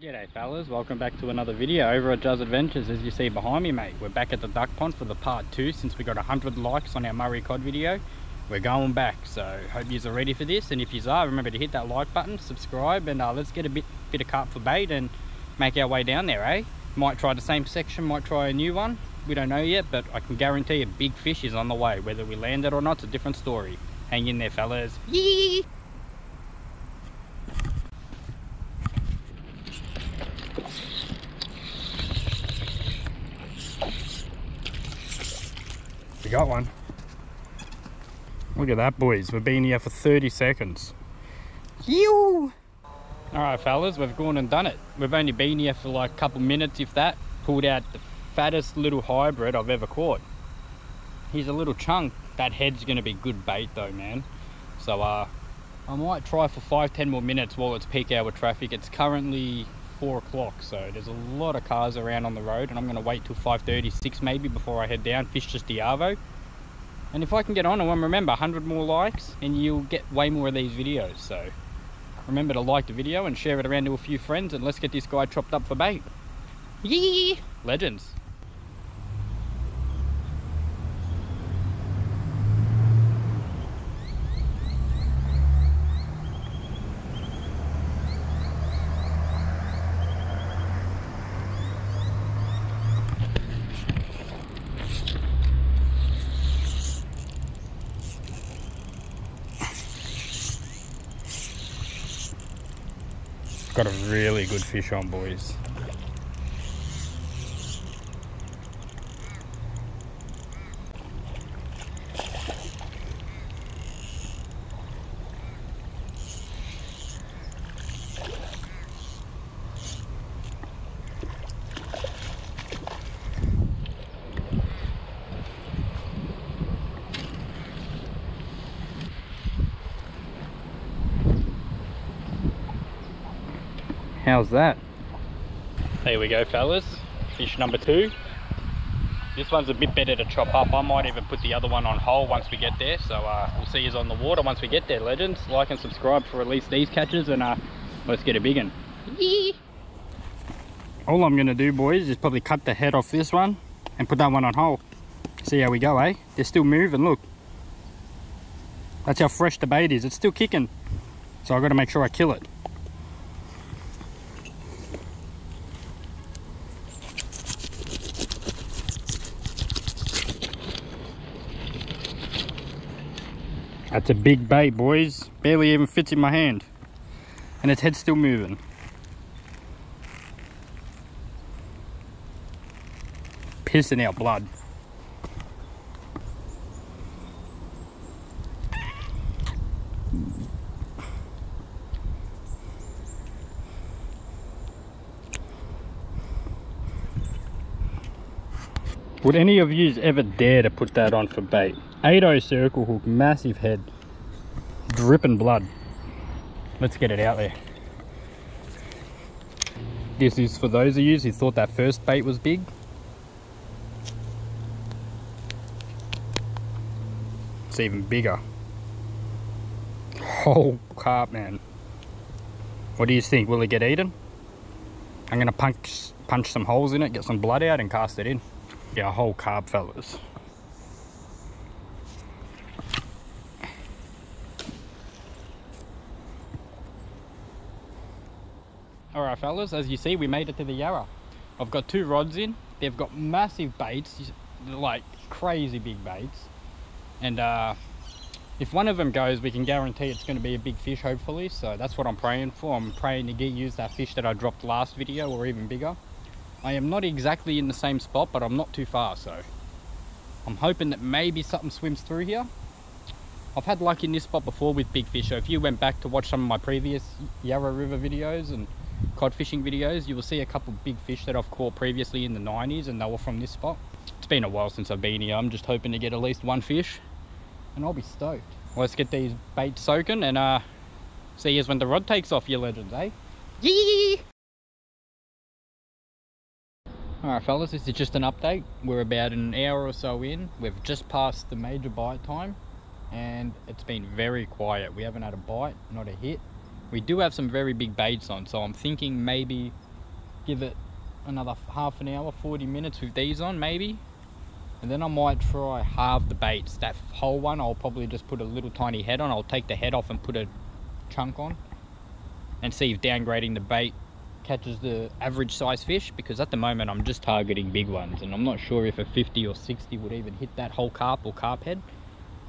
G'day fellas, welcome back to another video over at Juz Adventures. As you see behind me, mate, we're back at the duck pond for the part 2. Since we got 100 likes on our Murray Cod video, we're going back. So hope yous are ready for this, and if yous are, remember to hit that like button, subscribe, and let's get a bit of carp for bait and make our way down there, eh? Might try the same section, might try a new one, we don't know yet, but I can guarantee a big fish is on the way. Whether we land it or not, it's a different story. Hang in there fellas. Yee! Got one. Look at that, boys, we've been here for 30 seconds. All right fellas, we've gone and done it. We've only been here for like a couple minutes, if that. Pulled out the fattest little hybrid I've ever caught. He's a little chunk. That head's gonna be good bait though, man, so I might try for 5-10 more minutes while it's peak hour traffic. It's currently 4 o'clock, so there's a lot of cars around on the road, and I'm going to wait till 5:36 maybe before I head down, fish just the arvo. And if I can get on, I want to remember 100 more likes and you'll get way more of these videos. So remember to like the video and share it around to a few friends, and let's get this guy chopped up for bait. Yee! Legends. Got a really good fish on, boys. How's that? There we go fellas, fish number 2. This one's a bit better to chop up. I might even put the other one on hold once we get there. So we'll see you on the water once we get there, legends. Like and subscribe for at least these catches, and let's get a big one. All I'm gonna do, boys, is probably cut the head off this one and put that one on hold. See how we go, eh? They're still moving, look. That's how fresh the bait is. It's still kicking. So I've got to make sure I kill it. That's a big bait, boys. Barely even fits in my hand. And its head's still moving. Pissing out blood. Would any of yous ever dare to put that on for bait? 8-0 circle hook, massive head, dripping blood. Let's get it out there. This is for those of you who thought that first bait was big. It's even bigger. Whole carp, man. What do you think? Will it get eaten? I'm gonna punch some holes in it, get some blood out, and cast it in. Yeah, whole carp, fellas. Alright fellas, as you see, we made it to the Yarra. I've got 2 rods in. They've got massive baits, like crazy big baits, and if one of them goes, we can guarantee it's going to be a big fish, hopefully. So that's what I'm praying for. I'm praying to use that fish that I dropped last video, or even bigger. I am not exactly in the same spot, but I'm not too far, so I'm hoping that maybe something swims through here. I've had luck in this spot before with big fish, so if you went back to watch some of my previous Yarra River videos and cod fishing videos, you will see a couple big fish that I've caught previously in the 90s, and they were from this spot. It's been a while since I've been here. I'm just hoping to get at least 1 fish, and I'll be stoked. Well, let's get these baits soaking and see us when the rod takes off, you legends, eh? Yee! Alright fellas, this is just an update. We're about an hour or so in. We've just passed the major bite time, and it's been very quiet. We haven't had a bite, not a hit. We do have some very big baits on, so I'm thinking maybe give it another half an hour, 40 minutes with these on maybe, and then I might try halve the baits. That whole one I'll probably just put a little tiny head on. I'll take the head off and put a chunk on and see if downgrading the bait catches the average size fish, because at the moment I'm just targeting big ones and I'm not sure if a 50 or 60 would even hit that whole carp or carp head.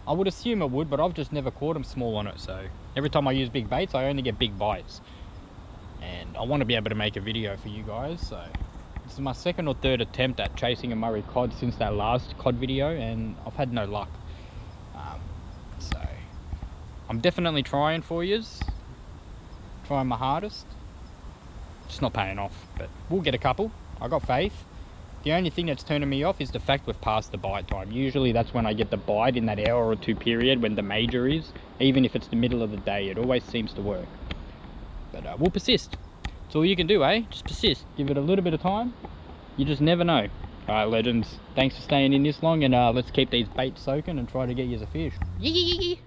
I would assume it would, but I've just never caught them small on it, so every time I use big baits I only get big bites, and I want to be able to make a video for you guys. So this is my second or third attempt at chasing a Murray cod since that last cod video, and I've had no luck. So I'm definitely trying for yous, trying my hardest. It's not paying off, but we'll get a couple. I got faith. The only thing that's turning me off is the fact we've passed the bite time. Usually that's when I get the bite, in that hour or two period when the major is. Even if it's the middle of the day, it always seems to work. But we'll persist. That's all you can do, eh? Just persist. Give it a little bit of time. You just never know. Alright, legends. Thanks for staying in this long, and let's keep these baits soaking and try to get you a fish. Yee!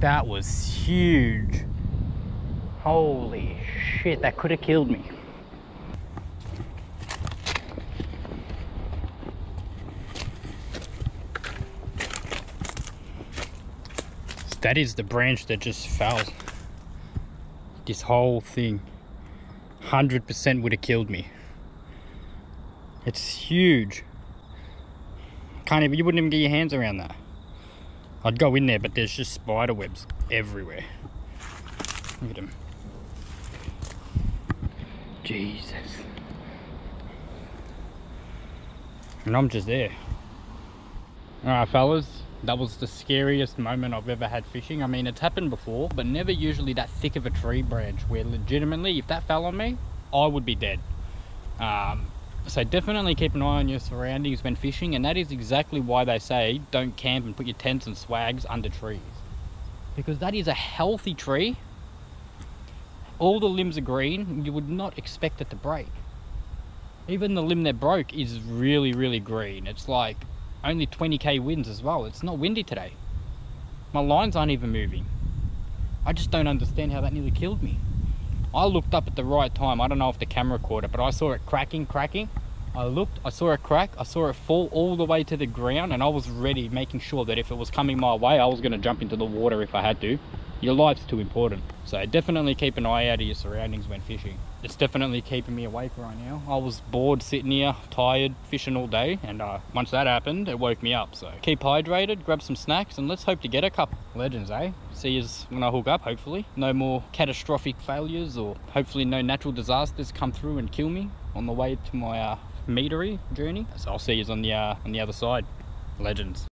That was huge. Holy shit, that could have killed me. That is the branch that just fell. This whole thing 100% would have killed me. It's huge. Can't even, you wouldn't even get your hands around that. I'd go in there, but there's just spider webs everywhere. Look at them. Jesus. And I'm just there. Alright fellas, that was the scariest moment I've ever had fishing. I mean, it's happened before, but never usually that thick of a tree branch where legitimately, if that fell on me, I would be dead. So definitely keep an eye on your surroundings when fishing, and that is exactly why they say don't camp and put your tents and swags under trees, because that is a healthy tree. All the limbs are green. You would not expect it to break. Even the limb that broke is really green. It's like only 20k winds as well. It's not windy today. My lines aren't even moving. I just don't understand how that nearly killed me. I looked up at the right time. I don't know if the camera caught it, but I saw it cracking. I looked, I saw it crack, I saw it fall all the way to the ground, and I was ready, making sure that if it was coming my way, I was going to jump into the water if I had to. Your life's too important. So definitely keep an eye out of your surroundings when fishing. It's definitely keeping me awake right now. I was bored sitting here, tired, fishing all day, and once that happened, it woke me up. So keep hydrated, grab some snacks, and let's hope to get a couple. Legends, eh? See yous when I hook up, hopefully. No more catastrophic failures, or hopefully no natural disasters come through and kill me on the way to my meatery journey. So I'll see yous on the other side. Legends.